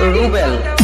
Rubel.